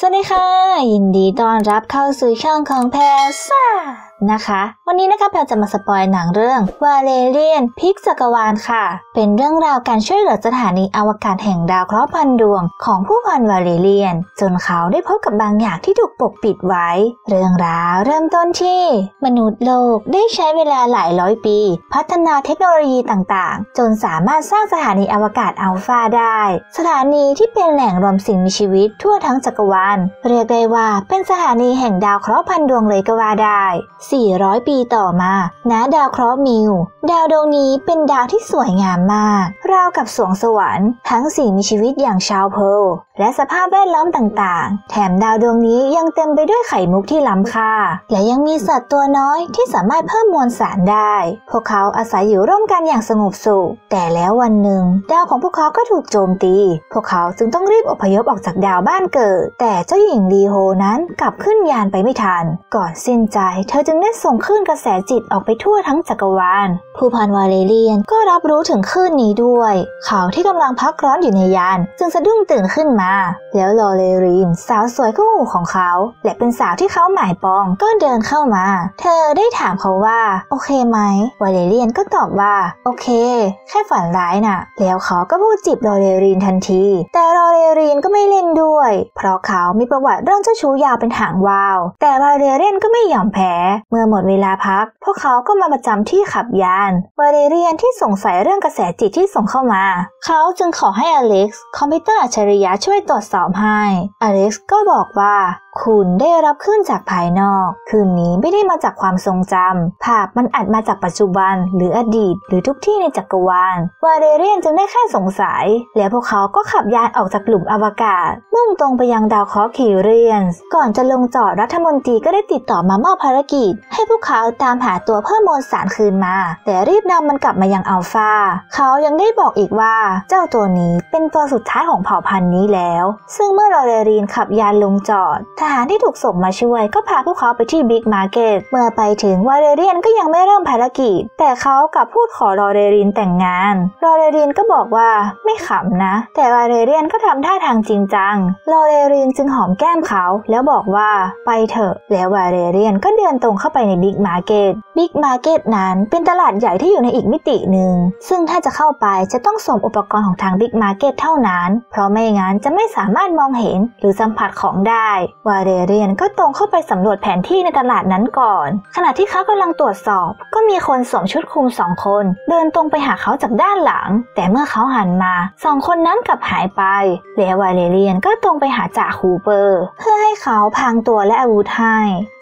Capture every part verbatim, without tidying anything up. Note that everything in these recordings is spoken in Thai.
สวัสดีค่ะยินดีต้อนรับเข้าสู่ช่องของแพลซ่านะคะวันนี้นะคะแพลจะมาสปอยหนังเรื่องวาเลเรียนพลิกจักรวาลค่ะเป็นเรื่องราวการช่วยเหลือสถานีอวกาศแห่งดาวเคราะห์พันดวงของผู้พันวาเลเรียนจนเขาได้พบกับบางอย่างที่ถูกปกปิดไว้เรื่องราวเริ่มต้นที่มนุษย์โลกได้ใช้เวลาหลายร้อยปีพัฒนาเทคโนโลยีต่างๆจนสามารถสร้างสถานีอวกาศอัลฟาได้สถานีที่เป็นแหล่งรวมสิ่งมีชีวิตทั่วทั้งจักรวาลเรียกได้ว่าเป็นสถานีแห่งดาวเคราะห์พันดวงเลยก็ว่าได้สี่ร้อยปีต่อมาณดาวเคราะห์มิวดาวดวงนี้เป็นดาวที่สวยงามมากราวกับสวงสวรรค์ทั้งสิ่งมีชีวิตอย่างชาวเพลและสภาพแวดล้อมต่างๆแถมดาวดวงนี้ยังเต็มไปด้วยไข่มุกที่ล้ำค่าและยังมีสัตว์ตัวน้อยที่สามารถเพิ่มมวลสารได้พวกเขาอาศัยอยู่ร่วมกันอย่างสงบสุขแต่แล้ววันหนึ่งดาวของพวกเขาก็ถูกโจมตีพวกเขาจึงต้องรีบอพยพออกจากดาวบ้านเกิดแต่เจ้าหญิงลีโฮนั้นกลับขึ้นยานไปไม่ทันก่อนสิ้นใจเธอจึงได้ส่งคลื่นกระแสจิตออกไปทั่วทั้งจักรวาลผู้พันวาเลเรียนก็รับรู้ถึงคลื่นนี้ด้วยเขาที่กำลังพักร้อนอยู่ในยานจึงสะดุ้งตื่นขึ้นมาแล้วลอเรลีนสาวสวยคู่หูของเขาและเป็นสาวที่เขาหมายปองก็เดินเข้ามาเธอได้ถามเขาว่าโอเคไหมวาเลเรียนก็ตอบว่าโอเคแค่ฝันร้ายน่ะแล้วเขาก็พูดจีบลอเรลีนทันทีแต่ลอเรลีนก็ไม่เล่นด้วยเพราะเขามีประวัติเรื่องเจ้าชู้ยาวเป็นหางวาวแต่วาเลเรียนก็ไม่ยอมแพ้เมื่อหมดเวลาพักพวกเขาก็มาประจำที่ขับยานวาเลเรียนที่สงสัยเรื่องกระแสจิตที่ส่งเข้ามาเขาจึงขอให้อเล็กซ์คอมพิวเตอร์อัจฉริยะช่วยตรวจสอบให้อเล็กซ์ก็บอกว่าคุณได้รับคลื่นจากภายนอกคลื่นนี้ไม่ได้มาจากความทรงจำภาพมันอัดมาจากปัจจุบันหรืออดีตหรือทุกที่ในจักรวาลวาเลเรียนจึงได้แค่สงสัยและพวกเขาก็ขับยานออกจากหลุมอวกาศมุ่งตรงไปยังดาวเคราะห์คิเรียนก่อนจะลงจอดรัฐมนตรีก็ได้ติดต่อมามอบภารกิจให้พวกเขาตามหาตัวเพิ่มมวลสารคืนมาแต่รีบนำมันกลับมายังอัลฟาเขายังได้บอกอีกว่าเจ้าตัวนี้เป็นตัวสุดท้ายของเผ่าพันธุ์นี้แล้วซึ่งเมื่อวาเลเรียนขับยานลงจอดทหารที่ถูกส่งมาช่วยก็พาพวกเขาไปที่บิ๊กมาร์เก็ตเมื่อไปถึงวาเลเรียนก็ยังไม่เริ่มภารกิจแต่เขากลับพูดขอวาเลเรียนแต่งงานวาเลเรียนก็บอกว่าไม่ขำนะแต่วาเลเรียนก็ทำท่าทางจริงจังวาเลเรียนจึงหอมแก้มเขาแล้วบอกว่าไปเถอะแล้ววาเลเรียนก็เดินตรงเข้าไปในบิ๊กมาร์เก็ตบิ๊กมาร์เก็ตนั้นเป็นตลาดใหญ่ที่อยู่ในอีกมิติหนึ่งซึ่งถ้าจะเข้าไปจะต้องสวมอุปกรณ์ของทางบิ๊กมาร์เก็ตเท่านั้นเพราะไม่งั้นจะไม่สามารถมองเห็นหรือสัมผัสของได้วาเลเรียนก็ตรงเข้าไปสำรวจแผนที่ในตลาดนั้นก่อนขณะที่เขากำลังตรวจสอบก็มีคนสวมชุดคลุมสองคนเดินตรงไปหาเขาจากด้านหลังแต่เมื่อเขาหันมาสองคนนั้นกลับหายไปและวาเลเรียนก็ตรงไปหาจ่าคูเปอร์เพื่อให้เขาพางตัวและอาวุธให้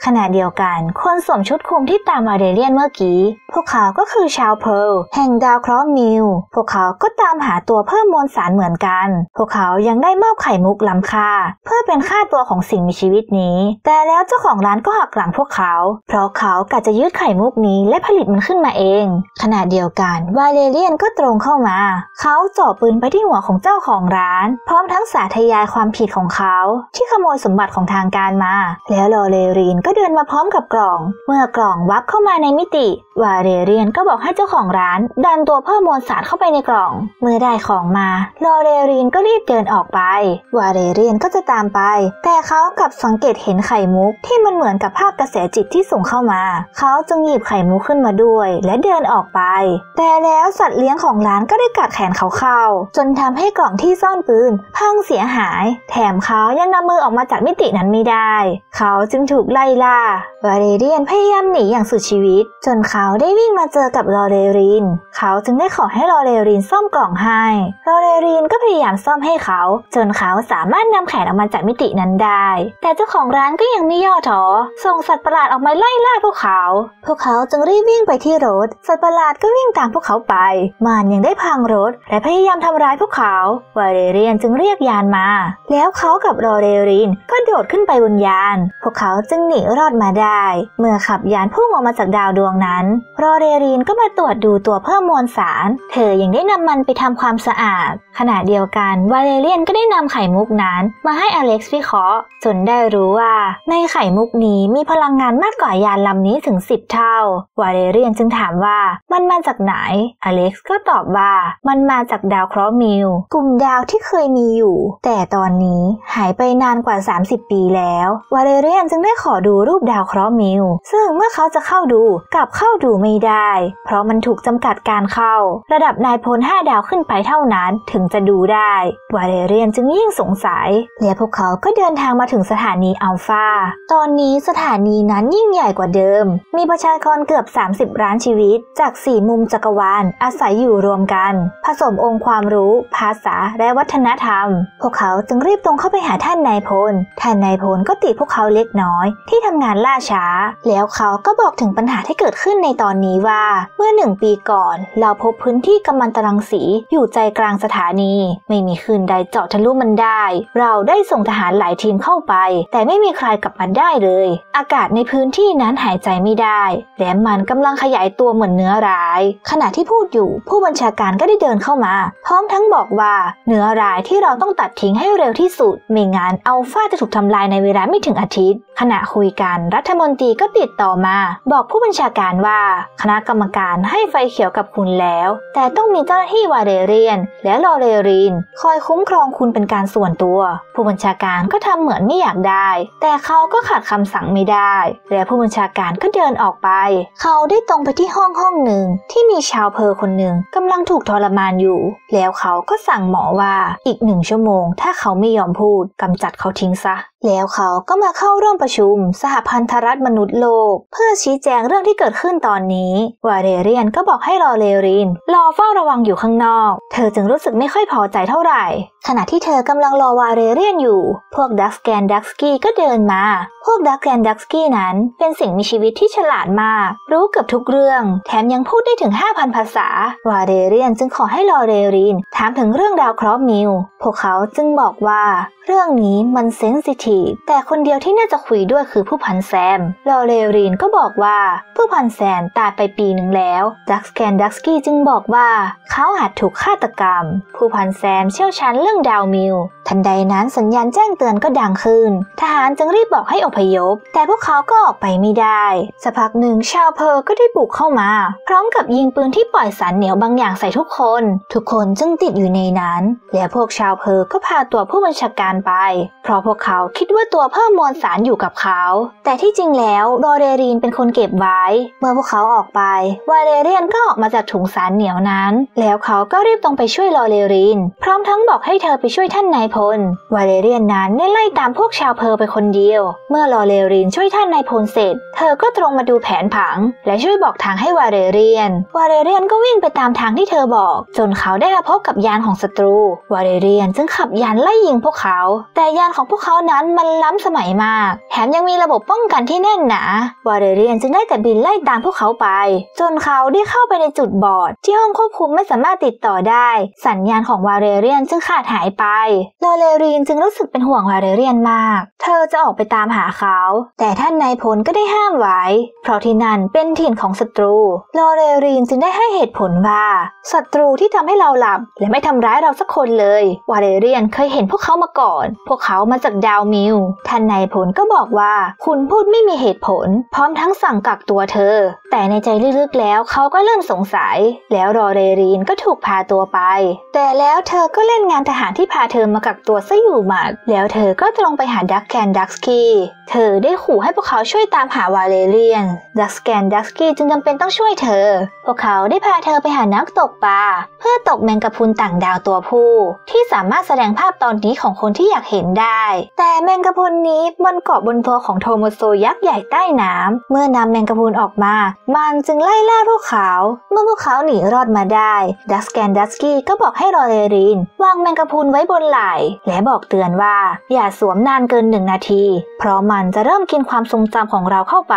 ขณะเดียวกันคนสวมชุดคลุมที่ตามวาเลเรียนเมื่อกี้พวกเขาก็คือชาวเพลแห่งดาวเคราะห์มิวพวกเขาก็ตามหาตัวเพิ่มมวลสารเหมือนกันพวกเขายังได้มอบไข่มุกล้ำค่าเพื่อเป็นค่าตัวของสิ่งมีชีวิตนี้แต่แล้วเจ้าของร้านก็หักหลังพวกเขาเพราะเขากะจะยึดไข่มุกนี้และผลิตมันขึ้นมาเองขณะเดียวกันวาเลเรียนก็ตรงเข้ามาเขาจ่อปืนไปที่หัวของเจ้าของร้านพร้อมทั้งสาธยายความผิดของเขาที่ขโมยสมบัติของทางการมาแล้ววาเลเรียนก็เดินมาพร้อมกับกล่องเมื่อกล่องวับเข้ามาในมิติวาเลเรียนก็บอกให้เจ้าของร้านดันตัวเพิ่มมวลสารเข้าไปในกล่องเมื่อได้ของมาวาเลเรียนก็รีบเดินออกไปวาเลเรียนก็จะตามไปแต่เขากับสังเกตเห็นไข่มุกที่มันเหมือนกับภาพกระแสจิตที่ส่งเข้ามาเขาจึงหยิบไข่มุกขึ้นมาด้วยและเดินออกไปแต่แล้วสัตว์เลี้ยงของร้านก็ได้กัดแขนเขาเข้าจนทำให้กล่องที่ซ่อนปืนพังเสียหายแถมเขายังนำมือออกมาจากมิตินั้นไม่ได้เขาจึงถูกไล่ล่าวาเลเรียนพยายามหนีอย่างสุดชีวิตจนเขาได้วิ่งมาเจอกับลอเรลีนเขาจึงได้ขอให้ลอเรลีนซ่อมกล่องให้ลอเรลีนก็พยายามซ่อมให้เขาจนเขาสามารถนำแขนออกมาจากมิตินั้นได้แต่เจ้าของร้านก็ยังไม่ย่อท้อส่งสัตว์ประหลาดออกมาไล่ล่าพวกเขาพวกเขาจึงรีบวิ่งไปที่รถสัตว์ประหลาดก็วิ่งตามพวกเขาไปมันยังได้พังรถและพยายามทำร้ายพวกเขาวาเลเรียนจึงเรียกยานมาแล้วเขากับลอเรลีนก็โดดขึ้นไปบนยานพวกเขาจึงหนีรอดมาได้เมื่อขับยานพุ่งออกมาจากดาวดวงนั้นลอเรลีนก็มาตรวจดูตัวเพิ่มมวลสารเธอยังได้นำมันไปทำความสะอาดขณะเดียวกันวาเลเรียนก็ได้นำไข่มุกนั้นมาให้อเล็กซ์วิเคราะห์จนได้ ได้รู้ว่าในไข่มุกนี้มีพลังงานมากกว่ายานลำนี้ถึงสิบเท่าวาเลเรียนจึงถามว่ามันมาจากไหนอเล็กซ์ก็ตอบว่ามันมาจากดาวเคราะห์มิลกลุ่มดาวที่เคยมีอยู่แต่ตอนนี้หายไปนานกว่าสามสิบปีแล้ววาเลเรียนจึงได้ขอดูรูปดาวเคราะห์มิลซึ่งเมื่อเขาจะเข้าดูกลับเข้าดูไม่ได้เพราะมันถูกจำกัดการเข้าระดับนายพลห้าดาวขึ้นไปเท่านั้นถึงจะดูได้วาเลเรียนจึงยิ่งสงสัยและพวกเขาก็เดินทางมาถึงสถานีอัลฟาตอนนี้สถานีนั้นยิ่งใหญ่กว่าเดิมมีประชากรเกือบสามสิบล้านชีวิตจากสี่มุมจักรวาลอาศัยอยู่รวมกันผสมองค์ความรู้ภาษาและวัฒนธรรมพวกเขาจึงรีบตรงเข้าไปหาท่านนายพลท่านนายพลก็ติพวกเขาเล็กน้อยที่ทำงานล่าช้าแล้วเขาก็บอกถึงปัญหาที่เกิดขึ้นในตอนนี้ว่าเมื่อหนึ่งปีก่อนเราพบพื้นที่กัมมันตรังสีอยู่ใจกลางสถานีไม่มีคืนใดเจาะทะลุมันได้เราได้ส่งทหารหลายทีมเข้าไปแต่ไม่มีใครกลับมาได้เลยอากาศในพื้นที่นั้นหายใจไม่ได้และมันกำลังขยายตัวเหมือนเนื้อร้ายขณะที่พูดอยู่ผู้บัญชาการก็ได้เดินเข้ามาพร้อมทั้งบอกว่าเนื้อร้ายที่เราต้องตัดทิ้งให้เร็วที่สุดไม่งั้นอัลฟาจะถูกทำลายในเวลาไม่ถึงอาทิตย์ขณะคุยกันรัฐมนตรีก็ติดต่อมาบอกผู้บัญชาการว่าคณะกรรมการให้ไฟเขียวกับคุณแล้วแต่ต้องมีเจ้าหน้าที่วาเลเรียนและลอเรรินคอยคุ้มครองคุณเป็นการส่วนตัวผู้บัญชาการก็ทำเหมือนไม่อยากได้แต่เขาก็ขัดคำสั่งไม่ได้และผู้บัญชาการก็เดินออกไปเขาได้ตรงไปที่ห้องห้องหนึ่งที่มีชาวเพอร์คนหนึ่งกำลังถูกทรมานอยู่แล้วเขาก็สั่งหมอว่าอีกหนึ่งชั่วโมงถ้าเขาไม่ยอมพูดกำจัดเขาทิ้งซะแล้วเขาก็มาเข้าร่วมประชุมสหพันธรัฐมนุษย์โลกเพื่อชี้แจงเรื่องที่เกิดขึ้นตอนนี้วาเลเรียนก็บอกให้ลอเรรินรอเฝ้าระวังอยู่ข้างนอกเธอจึงรู้สึกไม่ค่อยพอใจเท่าไหร่ขณะที่เธอกำลังรอวาเลเรียนอยู่พวกดักแกนดักสกี้ก็เดินมาพวกดักแกนดักสกี้นั้นเป็นสิ่งมีชีวิตที่ฉลาดมากรู้เกือบทุกเรื่องแถมยังพูดได้ถึง ห้าพัน ภาษาวาเลเรียนจึงขอให้ลอเรรินถามถึงเรื่องดาวเคราะห์มิลพวกเขาจึงบอกว่าเรื่องนี้มันเซนซิทีฟแต่คนเดียวที่น่าจะคุยด้วยคือผู้พันแซมลอเรรินก็บอกว่าผู้พันแซมตายไปปีหนึ่งแล้วดักแกนดักสกี้จึงบอกว่าเขาอาจถูกฆาตกรรมผู้พันแซมเชี่ยวชาญเรื่องดาวมิลทันใดนั้นสัญญาณแจ้งเตือนก็ดังขึ้นทหารจึงรีบบอกให้อพยพแต่พวกเขาก็ออกไปไม่ได้สักพักหนึ่งชาวเพอร์ก็ได้บุกเข้ามาพร้อมกับยิงปืนที่ปล่อยสารเหนียวบางอย่างใส่ทุกคนทุกคนจึงติดอยู่ในนั้นและพวกชาวเพอร์ก็พาตัวผู้บัญชาการไปเพราะพวกเขาคิดว่าตัวเพิ่มมวลสารอยู่กับเขาแต่ที่จริงแล้วลอเรรินเป็นคนเก็บไว้เมื่อพวกเขาออกไปวาเลเรียนก็ออกมาจากถุงสารเหนียวนั้นแล้วเขาก็รีบตรงไปช่วยลอเรรินพร้อมทั้งบอกให้เธอไปช่วยท่านนายพลวาเลเรียนนั้นได้ไล่ตามพวกชาวเพอร์ไปคนเดียวเมื่อลอเรรินช่วยท่านนายพลเสร็จเธอก็ตรงมาดูแผนผังและช่วยบอกทางให้วาเลเรียนวาเลเรียนก็วิ่งไปตามทางที่เธอบอกจนเขาได้มาพบกับยานของศัตรูวาเลเรียนจึงขับยานไล่ยิงพวกเขาแต่ยานของพวกเขานั้นมันล้ำสมัยมากแถมยังมีระบบป้องกันที่แน่นหนาวาเลเรียนจึงได้แต่บินไล่ตามพวกเขาไปจนเขาได้เข้าไปในจุดบอดที่ห้องควบคุมไม่สามารถติดต่อได้สัญญาณของวาเลเรียนจึงขาดหายไปลอเรรินจึงรู้สึกเป็นห่วงวาเลเรียนมากเธอจะออกไปตามหาเขาแต่ท่านนายพลก็ได้ห้ามไว้เพราะที่นั่นเป็นถิ่นของศัตรูลอเรรินจึงได้ให้เหตุผลว่าศัตรูที่ทำให้เราหลับและไม่ทำร้ายเราสักคนเลยวาเลเรียนเคยเห็นพวกเขามาก่อนพวกเขามาจากดาวมิลท่านนายพลก็บอกว่าคุณพูดไม่มีเหตุผลพร้อมทั้งสั่งกักตัวเธอแต่ในใจลึกๆแล้วเขาก็เริ่มสงสัยแล้วลอเรรินก็ถูกพาตัวไปแต่แล้วเธอก็เล่นงานทหารที่พาเธอมากักตัวซะอยู่หมัดแล้วเธอก็ตรงไปหาดักแกนดักสกี้เธอได้ขู่ให้พวกเขาช่วยตามหาวาเลเรียนดักแกนดักสกี้จึงจำเป็นต้องช่วยเธอพวกเขาได้พาเธอไปหานักตกปลาเพื่อตกแมงกะพรุนต่างดาวตัวผู้ที่สามารถแสดงภาพตอนนี้ของคนที่อยากเห็นได้แต่แมงกะพรุนนี้มันเกาะบนตัวของโทโมโซยักษ์ใหญ่ใต้น้ำเมื่อนำแมงกะพรุนออกมามันจึงไล่ล่าพวกเขาเมื่อพวกเขาหนีรอดมาได้ดักแกนดักสกี้ก็บอกให้ลอเรรินวางแมงกะพรุนไว้บนไหล่และบอกเตือนว่าอย่าสวมนานเกินหนึ่งนาทีเพราะมันจะเริ่มกินความทรงจำของเราเข้าไป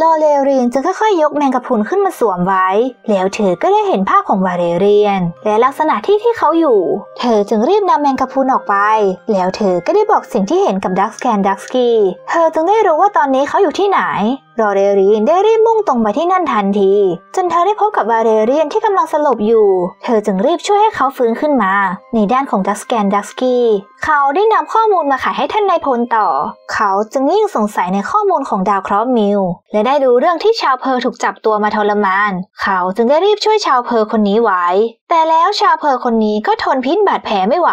ลอเรรินจึงค่อยๆยกแมงกะพรุนขึ้นมาสวมไว้แล้วเธอก็ได้เห็นภาพของวาเลเรียนและลักษณะที่ที่เขาอยู่เธอจึงรีบนำแมงกะพรุนออกไปแล้วเธอก็ได้บอกสิ่งที่เห็นกับดักแกนดักสกี้เธอจึงได้รู้ว่าตอนนี้เขาอยู่ที่ไหน รอเดรีนได้รีบมุ่งตรงไปที่นั่นทันทีจนเธอได้พบกับวาเลเรียนที่กำลังสลบอยู่เธอจึงรีบช่วยให้เขาฟื้นขึ้นมาในด้านของดักสแกนดักสกี้เขาได้นำข้อมูลมาขายให้ท่านนายพลต่อเขาจึงยิ่งสงสัยในข้อมูลของดาวเคราะห์มิวและได้ดูเรื่องที่ชาวเพอร์ถูกจับตัวมาทรมานเขาจึงได้รีบช่วยชาวเพอร์คนนี้ไว้แต่แล้วชาวเพอร์คนนี้ก็ทนพิษบาดแผลไม่ไหว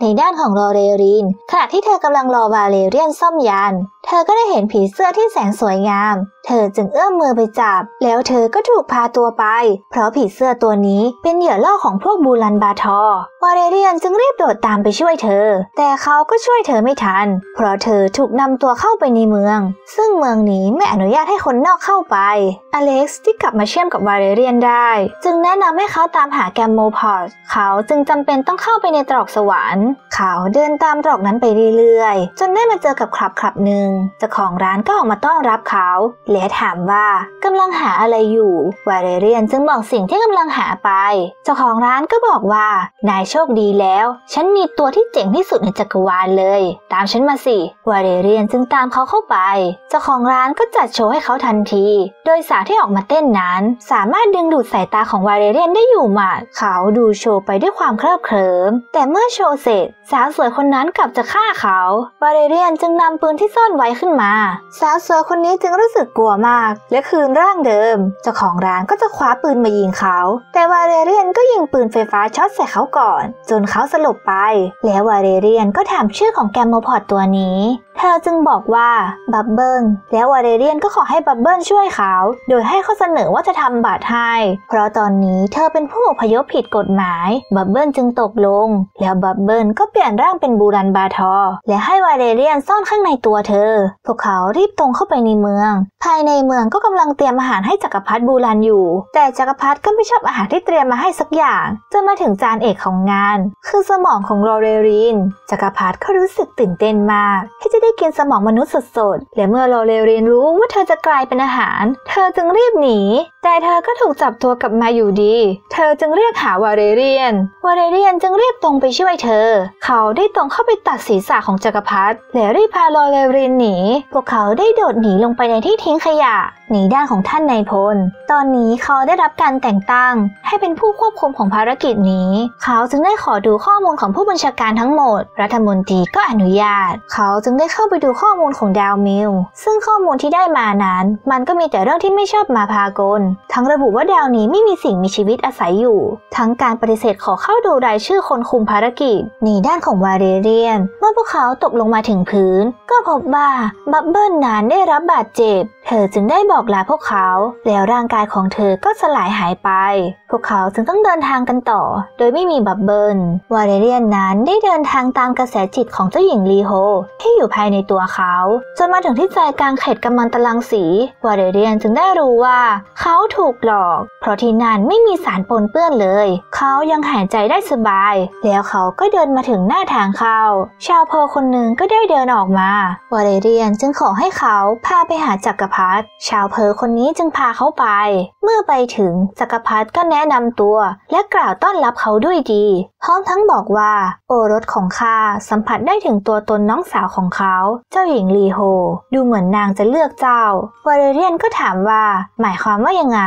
ในด้านของรอเดรีนขณะที่เธอกำลังรอวาเลเรียนซ่อมยานเธอก็ได้เห็นผีเสื้อที่แสนสวยงามเธอจึงเอื้อมมือไปจับแล้วเธอก็ถูกพาตัวไปเพราะผีเสื้อตัวนี้เป็นเหยื่อล่อของพวกบูรันบาทอวาเลเรียนจึงรีบโดดตามไปช่วยเธอแต่เขาก็ช่วยเธอไม่ทันเพราะเธอถูกนำตัวเข้าไปในเมืองซึ่งเมืองนี้ไม่อนุญาตให้คนนอกเข้าไปอเล็กซ์ที่กลับมาเชื่อมกับวาเลเรียนได้จึงแนะนำให้เขาตามหาแกมโมพอร์ตเขาจึงจำเป็นต้องเข้าไปในตรอกสวรรค์เขาเดินตามตรอกนั้นไปเรื่อยๆจนได้มาเจอกับคลับคลับหนึ่งเจ้าของร้านก็ออกมาต้อนรับเขาและถามว่ากำลังหาอะไรอยู่วาเลเรียนจึงบอกสิ่งที่กำลังหาไปเจ้าของร้านก็บอกว่านายโชคดีแล้วฉันมีตัวที่เจ๋งที่สุดในจักรวาลเลยตามฉันมาสิวาเลเรียนจึงตามเขาเข้าไปเจ้าของร้านก็จัดโชว์ให้เขาทันทีโดยสาวที่ออกมาเต้นนั้นสามารถดึงดูดสายตาของวาเลเรียนได้อยู่หมัดเขาดูโชว์ไปด้วยความเคลิบเคลิ้มแต่เมื่อโชว์เสร็จสาวสวยคนนั้นกลับจะฆ่าเขาวาเลเรียนจึงนำปืนที่ซ่อนไว้ขึ้นมาสาวสวยคนนี้จึงรู้สึกกลัวมากและคืนร่างเดิมเจ้าของร้านก็จะคว้าปืนมายิงเขาแต่วาเลเรียนก็ยิงปืนไฟฟ้าช็อตใส่เขาก่อนจนเขาสลบไปแล้ววาเลเรียนก็ถามชื่อของแกมโมพอร์ตตัวนี้เธอจึงบอกว่าบับเบิ้ลแล้ววาเลเรียนก็ขอให้บับเบิ้ลช่วยเขาโดยให้เขาเสนอว่าจะทำบาตรให้เพราะตอนนี้เธอเป็นผู้อพยพผิดกฎหมายบับเบิ้ลจึงตกลงแล้วบับเบิ้ลก็เปลี่ยนร่างเป็นบูรันบาทอและให้วาเลเรียนซ่อนข้างในตัวเธอพวกเขารีบตรงเข้าไปในเมืองภายในเมืองก็กำลังเตรียมอาหารให้จักรพรรดิบูรันอยู่แต่จักรพรรดิก็ไม่ชอบอาหารที่เตรียมมาให้สักอย่างจนมาถึงจานเอกของงานคือสมองของลอเรรินจักรพรรดิก็รู้สึกตื่นเต้นมากที่จะได้กินสมองมนุษย์สดๆและเมื่อลอเรรินรู้ว่าเธอจะกลายเป็นอาหารเธอจึงรีบหนีแต่เธอก็ถูกจับตัวกลับมาอยู่ดีเธอจึงเรียกหาวาเลเรียนวาเลเรียนจึงรีบตรงไปช่วยเธอเขาได้ตรงเข้าไปตัดศีรษะของจักรพรรดิและรีบพาลอเรรินหนีพวกเขาได้โดดหนีลงไปในที่ทิ้งขยะในด้านของท่านนายพลตอนนี้เขาได้รับการแต่งตั้งให้เป็นผู้ควบคุมของภารกิจนี้เขาจึงได้ขอดูข้อมูลของผู้บัญชาการทั้งหมดรัฐมนตรีก็อนุญาตเขาจึงได้เข้าไปดูข้อมูลของดาวมิลซึ่งข้อมูลที่ได้มานั้นมันก็มีแต่เรื่องที่ไม่ชอบมาพากลทั้งระบุว่าดาวนี้ไม่มีสิ่งมีชีวิตอาศัยอยู่ทั้งการปฏิเสธขอเข้าดูรายชื่อคนคุมภารกิจในด้านของวาเลเรียนเมื่อพวกเขาตกลงมาถึงพื้นก็พบว่าบับเบิ้ลนั้นได้รับบาดเจ็บเธอจึงได้บอกลาพวกเขาแล้วร่างกายของเธอก็สลายหายไปพวกเขาจึงต้องเดินทางกันต่อโดยไม่มีบับเบิ้ลวาเลเรียนนั้นได้เดินทางตามกระแสจิตของเจ้าหญิงลีโฮที่อยู่ภายในตัวเขาจนมาถึงที่ใจกลางเขตกัมมันตรังสีวาเลเรียนจึงได้รู้ว่าเขาถูกหลอกเพราะที่นั่นไม่มีสารปนเปื้อนเลยเขายังหายใจได้สบายแล้วเขาก็เดินมาถึงหน้าทางเข้าชาวเพอคนหนึ่งก็ได้เดินออกมาวาเลเรียนจึงขอให้เขาพาไปหาจักรพรรดิชาวเพอคนนี้จึงพาเขาไปเมื่อไปถึงจักรพรรดิก็แนะนำตัวและกล่าวต้อนรับเขาด้วยดีพร้อมทั้งบอกว่าโอรสของข้าสัมผัสได้ถึงตัวตนน้องสาวของเขาเจ้าหญิงลีโฮดูเหมือนนางจะเลือกเจ้าวาเลเรียนก็ถามว่าหมายความว่ายังไง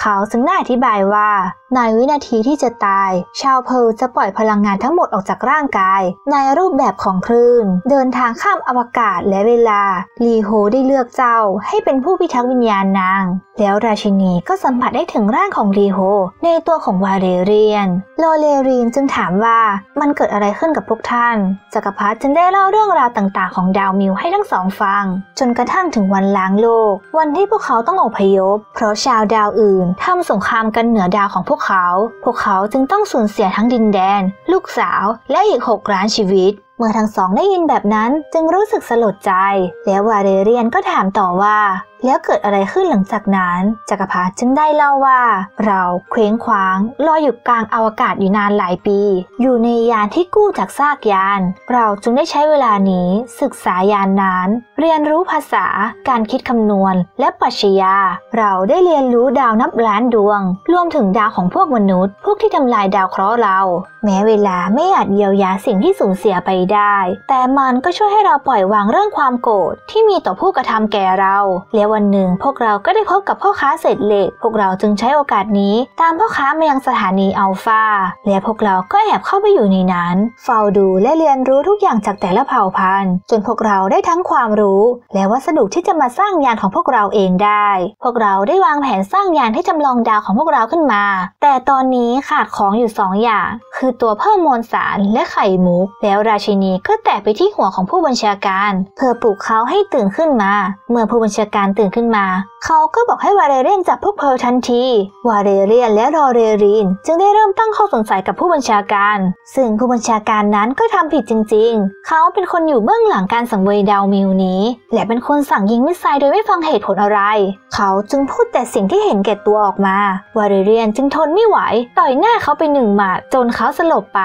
เขาจึงได้อธิบายว่าในวินาทีที่จะตายชาวเพอร์จะปล่อยพลังงานทั้งหมดออกจากร่างกายในรูปแบบของคลื่นเดินทางข้ามอวกาศและเวลาลีโฮได้เลือกเจ้าให้เป็นผู้พิทักษ์วิญญาณนางแล้วราชินีก็สัมผัสได้ถึงร่างของลีโฮในตัวของวาเลเรียนลอเรรินจึงถามว่ามันเกิดอะไรขึ้นกับพวกท่านจักรพรรดิจึงได้เล่าเรื่องราวต่างๆของดาวมิวให้ทั้งสองฟังจนกระทั่งถึงวันล้างโลกวันที่พวกเขาต้องอพยพเพราะชาวดาวอื่นทำสงครามกันเหนือดาวของพวกเขาพวกเขาจึงต้องสูญเสียทั้งดินแดนลูกสาวและอีกหกล้านชีวิตเมื่อทั้งสองได้ยินแบบนั้นจึงรู้สึกสลดใจแล้ววาเลเรียนก็ถามต่อว่าแล้วเกิดอะไรขึ้นหลังจากนั้นจักรพรรดิจึงได้เล่าว่าเราเคว้งคว้างลอยอยู่กลางอวกาศอยู่นานหลายปีอยู่ในยานที่กู้จากซากยานเราจึงได้ใช้เวลานี้ศึกษายานนั้นเรียนรู้ภาษาการคิดคำนวณและปรัชญาเราได้เรียนรู้ดาวนับล้านดวงรวมถึงดาวของพวกมนุษย์พวกที่ทำลายดาวเคราะห์เราแม้เวลาไม่อาจเยียวยาสิ่งที่สูญเสียไปได้แต่มันก็ช่วยให้เราปล่อยวางเรื่องความโกรธที่มีต่อผู้กระทำแก่เราแล้ว วันหนึ่งพวกเราก็ได้พบกับพ่อค้าเศษเหล็กพวกเราจึงใช้โอกาสนี้ตามพ่อค้ามายังสถานีอัลฟาและพวกเราก็แอบเข้าไปอยู่ในนั้นเฝ้าดูและเรียนรู้ทุกอย่างจากแต่ละเผ่าพันธุ์จนพวกเราได้ทั้งความรู้และวัสดุที่จะมาสร้างยานของพวกเราเองได้พวกเราได้วางแผนสร้างยานให้จำลองดาวของพวกเราขึ้นมาแต่ตอนนี้ขาดของอยู่สองอย่างคือตัวเพิ่มมวลสารและไข่มุกแล้วราชินีก็แตะไปที่หัวของผู้บัญชาการเพื่อปลุกเขาให้ตื่นขึ้นมาเมื่อผู้บัญชาการตื่นขึ้นมาเขาก็บอกให้วาเลเรียนจับพวกเพลทันทีวาเลเรียนและรอเรรินจึงได้เริ่มตั้งข้อสงสัยกับผู้บัญชาการซึ่งผู้บัญชาการนั้นก็ทำผิดจริงๆเขาเป็นคนอยู่เบื้องหลังการสังเวยดาวมิวนี้และเป็นคนสั่งยิงมิสไซล์โดยไม่ฟังเหตุผลอะไรเขาจึงพูดแต่สิ่งที่เห็นแก่ตัวออกมาวาเลเรียนจึงทนไม่ไหวต่อยหน้าเขาไปหนึ่งหมัดจนเขาสลบไป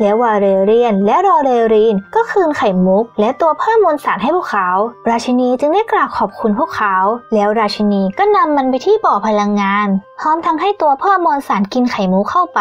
แล้ววาเลเรียนและรอเรรินก็คืนไข่มุกและตัวเพิ่มมวลสารให้พวกเขาราชินีจึงได้กล่าวขอบคุณพวกเขาแล้วราชินีก็นำมันไปที่บ่อพลังงานพร้อมทั้งให้ตัวพ่อมวลสารกินไข่มุกเข้าไป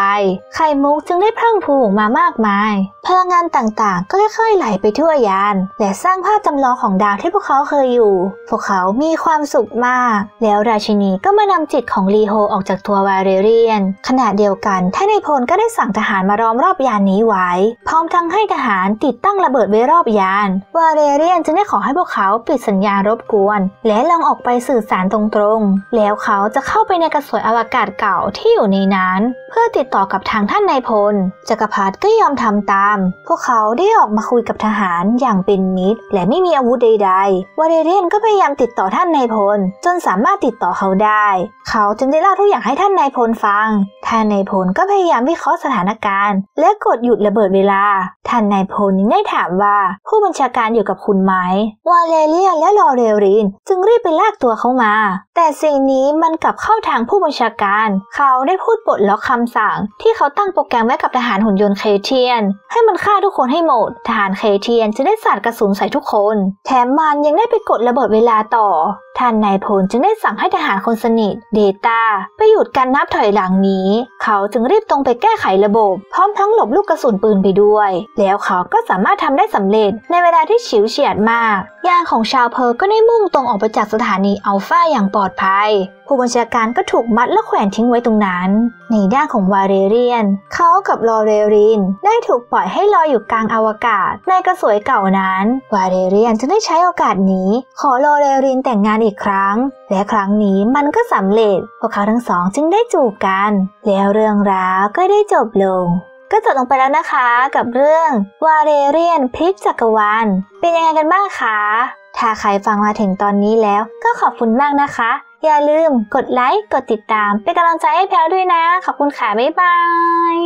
ไข่มุกจึงได้พรั่งพรูออกมามากมายพลังงานต่างๆก็ค่อยๆไหลไปทั่วยานและสร้างภาพจำลองของดาวที่พวกเขาเคยอยู่พวกเขามีความสุขมากแล้วราชินีก็มานำจิตของลีโฮออกจากตัววาเลเรียนขณะเดียวกันท่านนายพลก็ได้สั่งทหารมาล้อมรอบยานนี้ไว้พร้อมทั้งให้ทหารติดตั้งระเบิดไว้รอบยานวาเลเรียนจึงได้ขอให้พวกเขาปิดสัญญาณรบกวนและลองออกไปสื่อสารตรงๆแล้วเขาจะเข้าไปในกระสวยอวกาศเก่าที่อยู่ในนั้นเพื่อติดต่อกับทางท่านนายพลจักรพรรดิก็ยอมทำตามพวกเขาได้ออกมาคุยกับทหารอย่างเป็นมิตรและไม่มีอาวุธใดๆวาเลเรียนก็พยายามติดต่อท่านนายพลจนสามารถติดต่อเขาได้เขาจึงได้เล่าทุกอย่างให้ท่านนายพลฟังท่านนายพลก็พยายามวิเคราะห์สถานการณ์และกดหยุดระเบิดเวลาท่านนายพลยังได้ถามว่าผู้บัญชาการอยู่กับคุณไหมวาเลเรียนและรอเรรินจึงรีบไปลากตัวเขามาแต่สิ่งนี้มันกลับเข้าทางผู้บัญชาการเขาได้พูดปลดล็อกคำสั่งที่เขาตั้งโปรแกรมไว้กับทหารหุ่นยนต์เคเทียนให้มันฆ่าทุกคนให้หมดทหารเคเทียนจะได้สาดกระสุนใส่ทุกคนแถมมันยังได้ไปกดระเบิดเวลาต่อท่านนายพลจึงได้สั่งให้ทหารคนสนิทเดต้าไปหยุดการนับถอยหลังนี้เขาจึงรีบตรงไปแก้ไขระบบพร้อมทั้งหลบลูกกระสุนปืนไปด้วยแล้วเขาก็สามารถทำได้สำเร็จในเวลาที่ฉิวเฉียดมากยานของชาวเพลก็ได้มุ่งตรงออกไปจากสถานีอัลฟาอย่างปลอดภัยผู้บัญชาการก็ถูกมัดและแขวนทิ้งไว้ตรงนั้นในด้านของวาเลเรียนเขากับรอเรรินได้ถูกปล่อยให้ลอยอยู่กลางอวกาศในกระสวยเก่านั้นวาเลเรียนจึงได้ใช้โอกาสนี้ขอรอเรรินแต่งงานอีกครั้งและครั้งนี้มันก็สำเร็จพวกเขาทั้งสองจึงได้จูบกันแล้วเรื่องราวก็ได้จบลงก็จบลงไปแล้วนะคะกับเรื่องวาเลเรียนพลิกจักรวาลเป็นยังไงกันบ้างคะถ้าใครฟังมาถึงตอนนี้แล้วก็ขอบคุณมากนะคะอย่าลืมกดไลค์กดติดตามเป็นกำลังใจให้แพลด้วยนะขอบคุณค่ะบ๊ายบาย